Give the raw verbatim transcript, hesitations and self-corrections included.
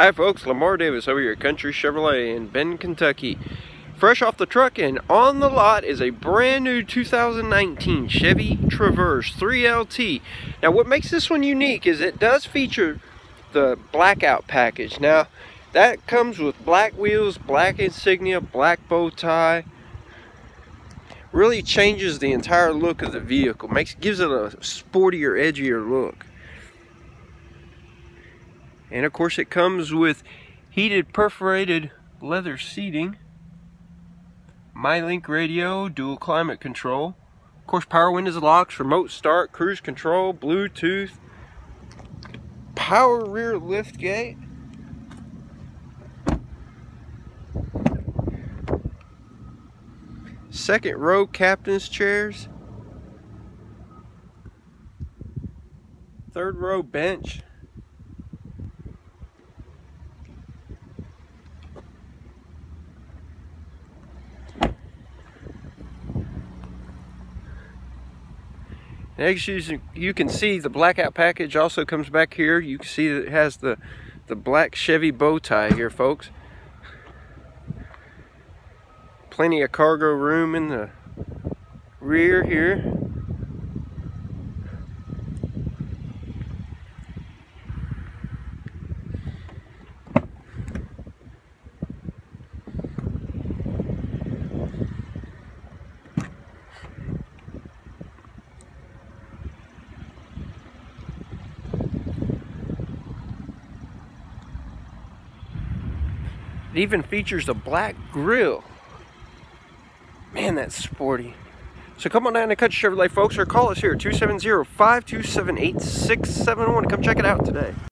Hi folks, Lamar Davis over here at Country Chevrolet in Benton, Kentucky. Fresh off the truck and on the lot is a brand new two thousand nineteen Chevy Traverse three L T. Now what makes this one unique is it does feature the blackout package. Now that comes with black wheels, black insignia, black bow tie. Really changes the entire look of the vehicle. Makes gives it a sportier, edgier look. And of course it comes with heated perforated leather seating, MyLink radio, dual climate control, of course power windows, locks, remote start, cruise control, Bluetooth, power rear lift gate, second row captain's chairs, third row bench, next, you can see the blackout package also comes back here. You can see that it has the, the black Chevy bow tie here, folks. Plenty of cargo room in the rear here. It even features a black grille. Man, that's sporty. So come on down to Country Chevrolet, folks, or call us here at two seven zero, five two seven, eight six seven one. Come check it out today.